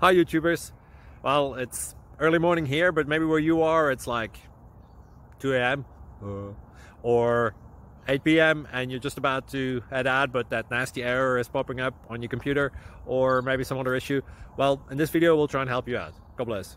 Hi YouTubers. Well, it's early morning here, but maybe where you are it's like 2 a.m. Or 8 p.m. and you're just about to head out, but that nasty error is popping up on your computer or maybe some other issue. Well, in this video we'll try and help you out. God bless.